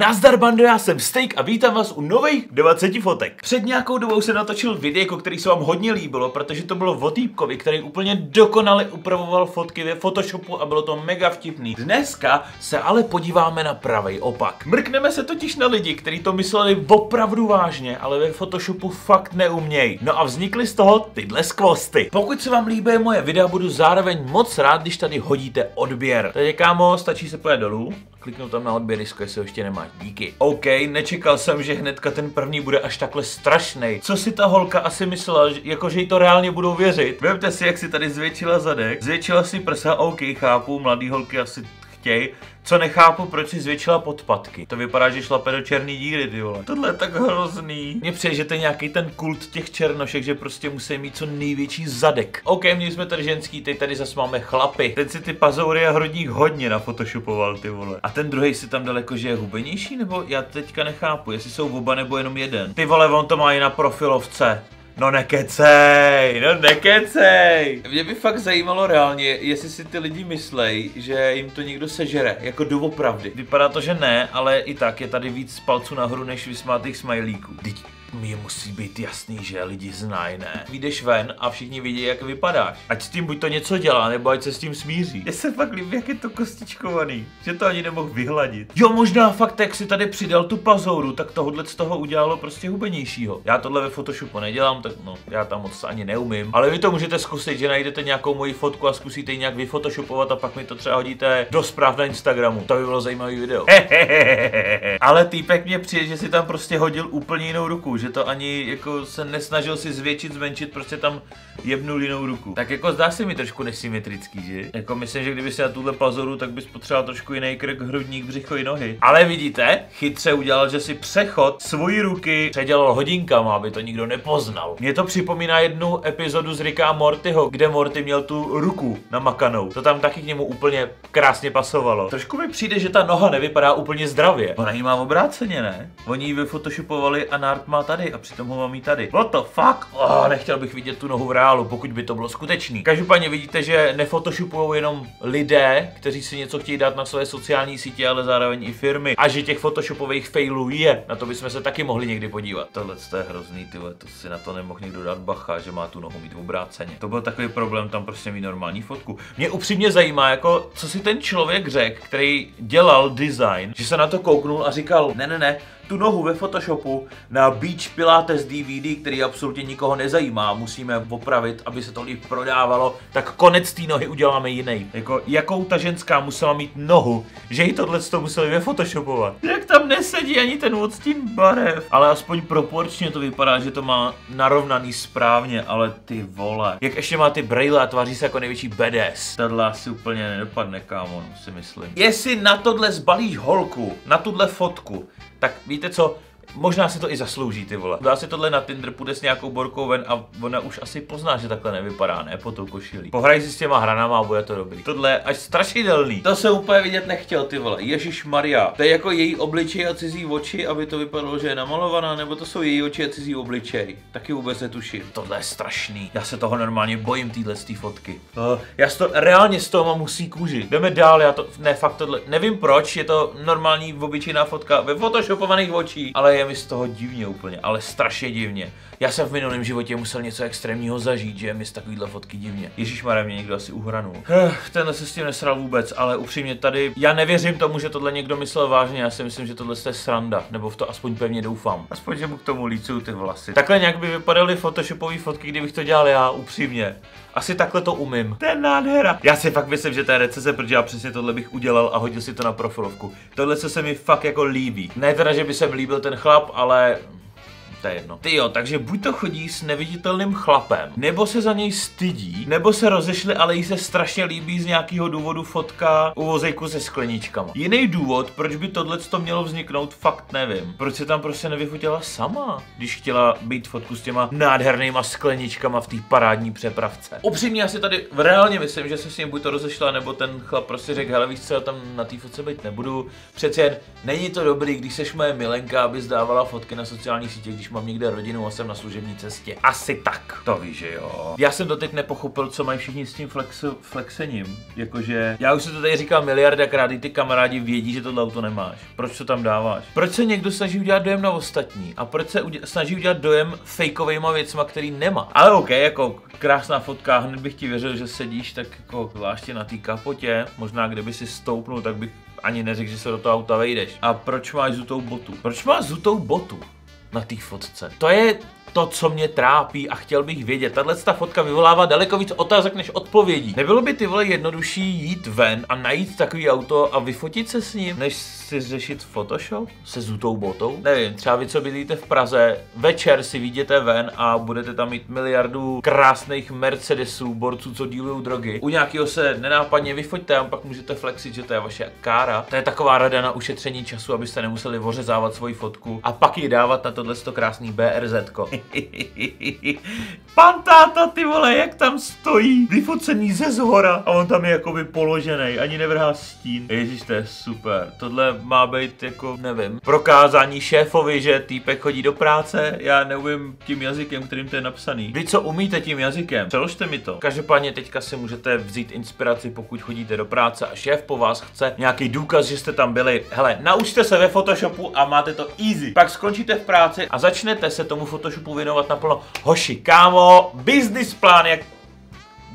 Nazdar bando, já jsem Steak a vítám vás u nových 20 fotek. Před nějakou dobou se natočil video, který se vám hodně líbilo, protože to bylo o týpkovi, který úplně dokonale upravoval fotky ve Photoshopu a bylo to mega vtipný. Dneska se ale podíváme na pravej opak. Mrkneme se totiž na lidi, kteří to mysleli opravdu vážně, ale ve Photoshopu fakt neumějí. No a vznikly z toho tyhle skvosty. Pokud se vám líbí moje videa, budu zároveň moc rád, když tady hodíte odběr. Takže kámo, stačí se pojet dolů. Kliknu tam na odběr, jestli ho ještě nemá. Díky. OK, nečekal jsem, že hnedka ten první bude až takhle strašný. Co si ta holka asi myslela, že jí to reálně budou věřit? Vemte si, jak si tady zvětšila zadek, zvětšila si prsa, OK, chápu, mladý holky asi chtějí. Co nechápu, proč si zvětšila podpatky. To vypadá, že šlape do černý díry, ty vole. Tohle je tak hrozný. Mně přijde, že to je nějaký ten kult těch černošek, že prostě musí mít co největší zadek. OK, měli jsme tady ženský, teď tady zase máme chlapy. Teď si ty pazoury a hrudník hodně nafotoshopoval, ty vole. A ten druhý si tam daleko, že je hubenější, nebo já teďka nechápu, jestli jsou oba nebo jenom jeden. Ty vole, on to má i na profilovce. No nekecej, no nekecej. Mě by fakt zajímalo reálně, jestli si ty lidi myslejí, že jim to někdo sežere, jako doopravdy. Vypadá to, že ne, ale i tak je tady víc palců nahoru než vysmátých smajlíků. Mně musí být jasný, že lidi znají, ne? Vyjdeš ven a všichni vidí, jak vypadáš. Ať s tím buď to něco dělá, nebo ať se s tím smíří. Já se fakt líbí, jak je to kostičkovaný, že to ani nemohl vyhladit. Jo, možná fakt, jak si tady přidal tu pazouru, tak tohle z toho udělalo prostě hubenějšího. Já tohle ve Photoshopu nedělám, tak no, já tam moc ani neumím. Ale vy to můžete zkusit, že najdete nějakou moji fotku a zkusíte ji nějak vyfotoshopovat a pak mi to třeba hodíte do zpráv na Instagramu. To by bylo zajímavý video. Ale týpek mě přijde, že si tam prostě hodil úplně jinou ruku. Že to ani jako se nesnažil si zvětšit, zmenšit, prostě tam jebnul jinou ruku. Tak jako zdá se mi trošku nesymetrický, že? Jako myslím, že kdyby si na tuhle pazoru, tak bys potřeboval trošku jiný krk, hrudník, břicho i nohy. Ale vidíte, chytře udělal, že si přechod svojí ruky předělal hodinkama, aby to nikdo nepoznal. Mně to připomíná jednu epizodu z Ricka a Mortyho, kde Morty měl tu ruku namakanou. To tam taky k němu úplně krásně pasovalo. Trošku mi přijde, že ta noha nevypadá úplně zdravě. Ona ji má obráceně, ne? Oni ji vyphotoshopovali a Nart má tady a přitom ho mám i tady. What the fuck? Oh, nechtěl bych vidět tu nohu v reálu, pokud by to bylo skutečný. Každopádně vidíte, že nefotoshopujou jenom lidé, kteří si něco chtějí dát na své sociální sítě, ale zároveň i firmy. A že těch photoshopových failů je. Na to bychom se taky mohli někdy podívat. Tohle to je hrozný, ty vole, to si na to nemohl někdo dát bacha, že má tu nohu mít obráceně. To byl takový problém, tam prostě mít normální fotku. Mě upřímně zajímá, jako co si ten člověk řekl, který dělal design, že se na to kouknul a říkal: ne, tu nohu ve Photoshopu na Beach Pilates DVD, který absolutně nikoho nezajímá, musíme opravit, aby se to líp prodávalo, tak konec té nohy uděláme jiný. Jako, jakou ta ženská musela mít nohu, že jí tohle to museli vyphotoshopovat. Jak tam nesedí ani ten odstín barev. Ale aspoň proporčně to vypadá, že to má narovnaný správně, ale ty vole. Jak ještě má ty brejle a tváří se jako největší badass. Tadle asi úplně nedopadne, kámo, si myslím. Jestli na tohle zbalíš holku, na tuhle fotku, tak víte co? Možná si to i zaslouží, ty vole. Dá si tohle na Tinder, půjde s nějakou borkou ven a ona už asi pozná, že takhle nevypadá, ne? Po tou košilí. Pohraj si s těma hranama a bude to dobrý. Tohle je až strašidelný. To jsem úplně vidět nechtěl, ty vole. Ježišmarja. To je jako její obličej a cizí oči, aby to vypadalo, že je namalovaná, nebo to jsou její oči a cizí obličej. Taky vůbec netuším. Tohle je strašný. Já se toho normálně bojím, tyhle fotky. Já to reálně z toho mám musí kůži. Jdeme dál, já to ne, fakt tohle. Nevím proč, je to normální obyčejná fotka ve photoshopovaných očí, ale je mi z toho divně úplně, ale strašně divně. Já jsem v minulém životě musel něco extrémního zažít, že je mi z takovýhle fotky divně. Ježišmarja, mě někdo asi uhranul. Tenhle se s tím nesral vůbec, ale upřímně tady, já nevěřím tomu, že tohle někdo myslel vážně, já si myslím, že tohle je sranda, nebo v to aspoň pevně doufám. Aspoň, že mu k tomu lícují ty vlasy. Takhle nějak by vypadaly photoshopové fotky, kdybych to dělal já, upřímně. Asi takhle to umím. To je nádhera. Já si fakt myslím, že to je recese, protože já přesně tohle bych udělal a hodil si to na profilovku. Tohle se mi fakt jako líbí. Ne teda, že by se líbil ten chlap, ale to je jedno. Ty jo, takže buď to chodí s neviditelným chlapem, nebo se za něj stydí, nebo se rozešli, ale jí se strašně líbí z nějakého důvodu fotka u vozejku se skleničkama. Jiný důvod, proč by tohleto mělo vzniknout, fakt nevím. Proč se tam prostě nevyfotila sama, když chtěla být fotku s těma nádhernýma skleničkama v té parádní přepravce. Upřímně, já si tady reálně myslím, že se s ním buď to rozešla, nebo ten chlap prostě řekl: hele, víš co, já tam na té fotce být nebudu. Přece jen není to dobrý, když seš moje milenka, aby dávala fotky na sociálních sítích, když když mám někde rodinu a jsem na služební cestě. Asi tak. To víš, že jo. Já jsem doteď nepochopil, co mají všichni s tím flexením. Jakože, já už se to tady říkal miliardakrát, i ty kamarádi vědí, že tohle auto nemáš. Proč to tam dáváš? Proč se někdo snaží udělat dojem na ostatní? A proč se snaží udělat dojem fejkovejma věcma, který nemá? Ale OK, jako krásná fotka, hned bych ti věřil, že sedíš tak jako zvláště na té kapotě. Možná kdyby si stoupnul, tak bych ani neřekl, že se do toho auta vejdeš. A proč máš zutou botu? Proč máš zutou botu na té fotce? To je to, co mě trápí a chtěl bych vědět. Tahle ta fotka vyvolává daleko víc otázek než odpovědí. Nebylo by ty vole jednodušší jít ven a najít takový auto a vyfotit se s ním, než si řešit Photoshop se zutou botou? Nevím, třeba vy, co bydlíte v Praze, večer si vyjdete ven a budete tam mít miliardu krásných Mercedesů, borců, co dílují drogy. U nějakého se nenápadně vyfoťte a pak můžete flexit, že to je vaše kára. To je taková rada na ušetření času, abyste nemuseli ořezávat svoji fotku a pak ji dávat na tohle krásný BRZ-ko. Pan táta, ty vole, jak tam stojí, vyfocený ze zhora a on tam je jakoby položený, ani nevrhá stín. Ježíš, to je super, tohle má být jako, nevím, prokázání šéfovi, že týpek chodí do práce, já neumím tím jazykem, kterým to je napsaný. Vy, co umíte tím jazykem, přeložte mi to. Každopádně teďka si můžete vzít inspiraci, pokud chodíte do práce a šéf po vás chce nějaký důkaz, že jste tam byli. Hele, naučte se ve Photoshopu a máte to easy. Pak skončíte v práci a začnete se tomu Photoshopu věnovat naplno. Hoši, kámo, business plán jak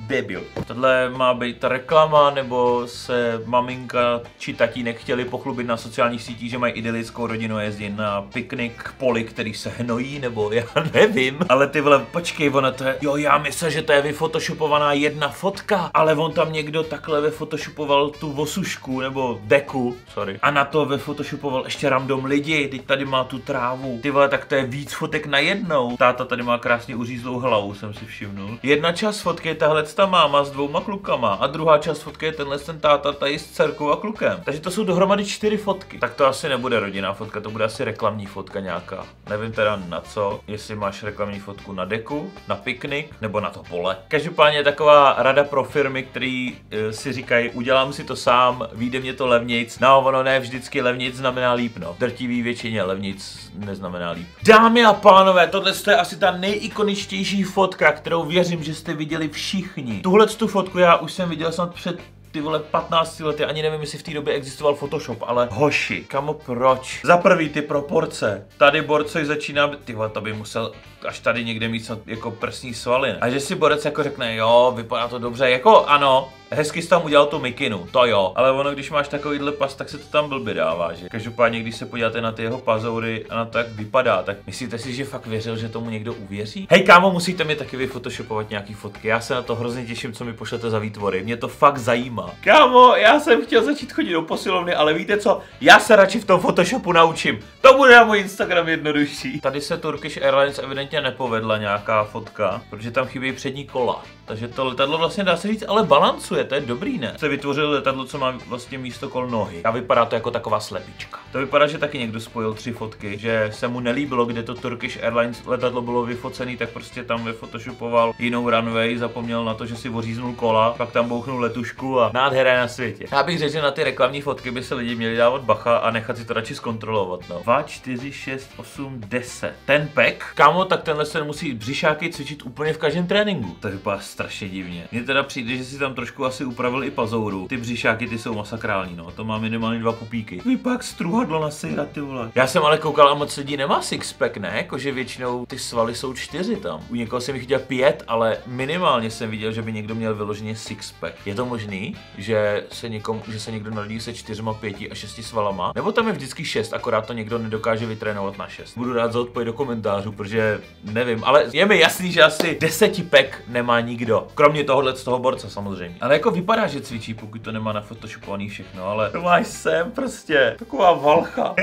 debil. Tohle má být reklama, nebo se maminka či tatínek chtěli pochlubit na sociálních sítích, že mají idylickou rodinu, jezdí na piknik, poli, který se hnojí, nebo já nevím. Ale ty vole, počkej, ona to je, jo, já myslím, že to je vyfotoshopovaná jedna fotka, ale on tam někdo takhle vyphotoshopoval tu vosušku, nebo deku, sorry. A na to vyphotoshopoval ještě random lidi, teď tady má tu trávu. Ty vole, tak to je víc fotek najednou. Táta tady má krásně uřízlou hlavu, jsem si všimnul. Jedna část fotky je tahle ta máma s dvouma klukama a druhá část fotky je tenhle ten táta tady s dcerkou a klukem. Takže to jsou dohromady 4 fotky. Tak to asi nebude rodinná fotka, to bude asi reklamní fotka nějaká. Nevím teda na co, jestli máš reklamní fotku na deku, na piknik nebo na to pole. Každopádně taková rada pro firmy, které si říkají, udělám si to sám, vyjde mě to levnějc. No ono ne, vždycky levnějc znamená líp, no. Drtivý většině levnějc neznamená líp. Dámy a pánové, tohle je asi ta nejikoničtější fotka, kterou věřím, že jste viděli všichni. Tuhle tu fotku já už jsem viděl snad před ty vole 15 lety, ani nevím, jestli v té době existoval Photoshop, ale hoši, kamo, proč? Za prvý ty proporce, tady borcoj začíná, ty vole, to by musel až tady někde mít snad jako prsní svaly, ne? A že si borec jako řekne, jo, vypadá to dobře, jako ano, hezky jsi tam udělal tu mikinu, to jo, ale ono, když máš takovýhle pas, tak se to tam blbě dává, že? Každopádně, když se podíváte na ty jeho pazoury a na to, jak vypadá, tak myslíte si, že fakt věřil, že tomu někdo uvěří? Hej kámo, musíte mi taky vyfotoshopovat nějaký fotky, já se na to hrozně těším, co mi pošlete za výtvory, mě to fakt zajímá. Kámo, já jsem chtěl začít chodit do posilovny, ale víte co, já se radši v tom Photoshopu naučím, to bude na můj Instagram jednodušší. Tady se Turkish Airlines evidentně nepovedla nějaká fotka, protože tam chybí přední kola, takže to letadlo vlastně dá se říct, ale balancuje. To je dobrý, ne? Se vytvořil letadlo, co má vlastně místo kol nohy. A vypadá to jako taková slepička. To vypadá, že taky někdo spojil 3 fotky, že se mu nelíbilo, kde to Turkish Airlines letadlo bylo vyfocený, tak prostě tam vyphotoshopoval jinou runway, zapomněl na to, že si oříznul kola, pak tam bouchnul letušku a nádhera je na světě. Já bych řekl, že na ty reklamní fotky by se lidi měli dávat bacha a nechat si to radši zkontrolovat, no. 2, 4, 6, 8, 10. Ten pek? Kámo, tak tenhle se musí břišáky cvičit úplně v každém tréninku. To vypadá strašně divně. Mně teda přijde, že si tam trošku asi upravil i pazouru. Ty břišáky, ty jsou masakrální, no. To má minimálně 2 pupíky. Vypadá jak struhadlo na sejra, ty vole. Já jsem ale koukal a moc lidí nemá sixpack, ne? Jakože většinou ty svaly jsou 4 tam. U někoho jsem jich viděl 5, ale minimálně jsem viděl, že by někdo měl vyloženě sixpack. Je to možný, že se někdo narodí se 4, 5 a 6 svalama? Nebo tam je vždycky 6, akorát to někdo nedokáže vytrénovat na 6. Budu rád za odpověď do komentářů, protože nevím, ale je mi jasný, že asi 10 pack nemá nikdo. Kromě tohohle z toho borce samozřejmě. Ale jako vypadá, že cvičí, pokud to nemá na photoshopovaný všechno, ale to máš sem prostě, taková valcha.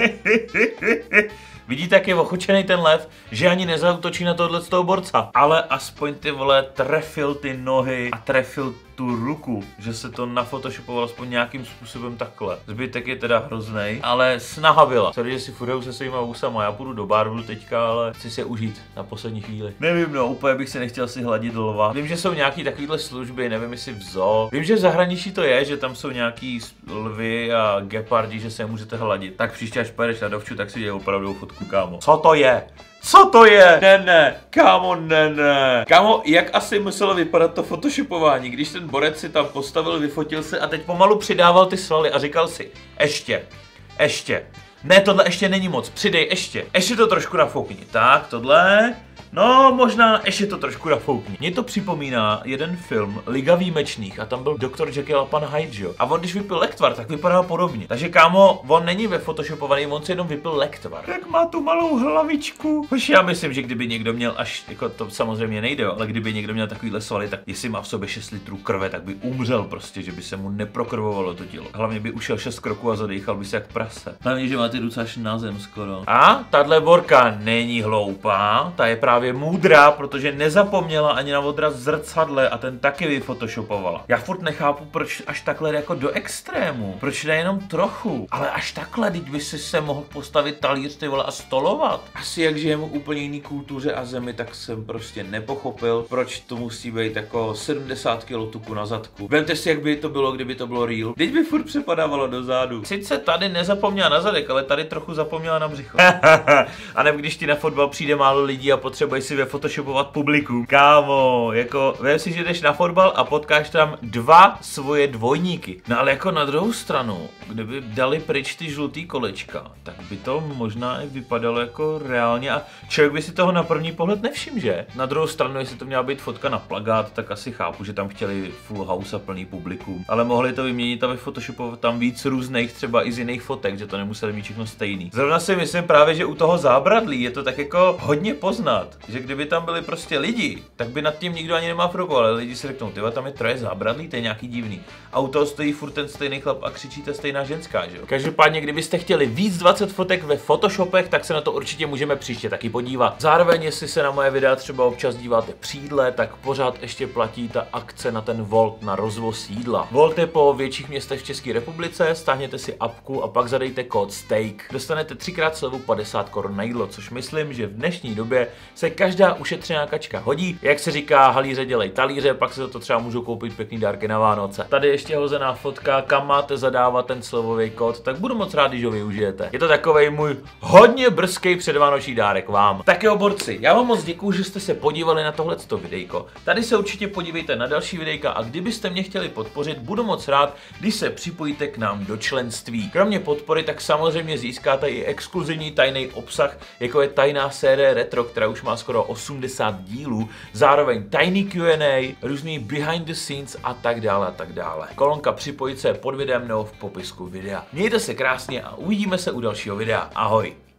Vidíte, jak je ochočený ten lev, že ani nezautočí na tohle z toho borca. Ale aspoň ty vole trefil ty nohy a trefil tu ruku, že se to nafotoshopovalo aspoň nějakým způsobem takhle. Zbytek je teda hroznej, ale snaha byla. Sorry, že si furujou se svýma úsama, já půjdu do barvu teďka, ale chci se užít na poslední chvíli. Nevím, no, úplně bych se nechtěl si hladit lva. Vím, že jsou nějaký takovýhle služby, nevím, jestli v zoo. Vím, že v zahraničí to je, že tam jsou nějaký lvy a gepardi, že se můžete hladit. Tak příště, až půjdeš na dovču, tak si dělej opravdu fotku. fotku, kámo. Co to je? Co to je? Ne, kámo, ne. Kámo, jak asi muselo vypadat to photoshopování, když ten borec si tam postavil, vyfotil se a teď pomalu přidával ty svaly a říkal si, ještě. Ne, tohle ještě není moc, přidej ještě to trošku nafoukni, tak tohle, no možná ještě to trošku nafoukni. Mně to připomíná jeden film Liga výjimečných a tam byl doktor Jekyll a pan Hyde, jo? A on když vypil lektvar, tak vypadá podobně. Takže kámo, on není ve photoshopovaný, on si jenom vypil lektvar. Tak má tu malou hlavičku. Což já myslím, že kdyby někdo měl až, jako to samozřejmě nejde, jo? Ale kdyby někdo měl takovýhle svaly, tak jestli má v sobě 6 litrů krve, tak by umřel prostě, že by se mu neprokrvovalo to tělo. Hlavně by ušel 6 kroků a zadýchal by se jak prase. Hlavně, že má ty ruce až na zem skoro. A tahle borka není hloupá, ta je právě moudrá, protože nezapomněla ani na odraz v zrcadle a ten taky vyphotoshopovala. Já furt nechápu, proč až takhle jako do extrému, proč ne jenom trochu, ale až takhle, teď by si se mohl postavit talíř, ty vole, a stolovat. Asi jak žijeme v úplně jiný kultuře a zemi, tak jsem prostě nepochopil, proč to musí být jako 70 kg tuku na zadku. Vemte si, jak by to bylo, kdyby to bylo real. Teď by furt přepadávalo do zádu. Sice tady nezapomněla na zadek, ale tady trochu zapomněla na břicho. A nebo když ti na fotbal přijde málo lidí a potřebuješ si vyphotoshopovat publikum. Kámo, jako vem si, že jdeš na fotbal a potkáš tam dva svoje dvojníky. No ale jako na druhou stranu, kdyby dali pryč ty žlutý kolečka, tak by to možná i vypadalo jako reálně a člověk by si toho na první pohled nevšiml, že? Na druhou stranu, jestli to měla být fotka na plagát, tak asi chápu, že tam chtěli full house a plný publikum. Ale mohli to vyměnit a vyphotoshopovat tam víc různých, třeba i z jiných fotek, že to nemuseli mít všechno stejný. Zrovna si myslím právě, že u toho zábradlí je to tak jako hodně poznat, že kdyby tam byli prostě lidi, tak by nad tím nikdo ani nemafrokoval, ale lidi si řeknou, tyva, tam je troje zábradlí, to je nějaký divný. A u toho stojí furt ten stejný chlap a křičí ta stejná ženská, že jo. Každopádně, kdybyste chtěli víc 20 fotek ve photoshopech, tak se na to určitě můžeme příště taky podívat. Zároveň, jestli se na moje videa třeba občas díváte přídle, tak pořád ještě platí ta akce na ten Volt, na rozvoz jídla. Volt je po větších městech v České republice, stáhněte si apku a pak zadejte kód Steak. Dostanete 3x slevu 50 korun na jídlo, což myslím, že v dnešní době se každá ušetřená kačka hodí. Jak se říká, halíře dělej talíře, pak se za to třeba můžou koupit pěkný dárky na Vánoce. Tady ještě hozená fotka, kam máte zadávat ten slevový kód, tak budu moc rád, když ho využijete. Je to takovej můj hodně brzký předvánoční dárek vám. Tak jo, borci, já vám moc děkuju, že jste se podívali na tohleto videjko. Tady se určitě podívejte na další videjka a kdybyste mě chtěli podpořit, budu moc rád, když se připojíte k nám do členství. Kromě podpory, tak samozřejmě získáte i exkluzivní tajný obsah, jako je tajná série Retro, která už má skoro 80 dílů, zároveň tajný Q&A, různý behind the scenes a tak dále a tak dále. Kolonka připojit se pod videem nebo v popisku videa. Mějte se krásně a uvidíme se u dalšího videa. Ahoj!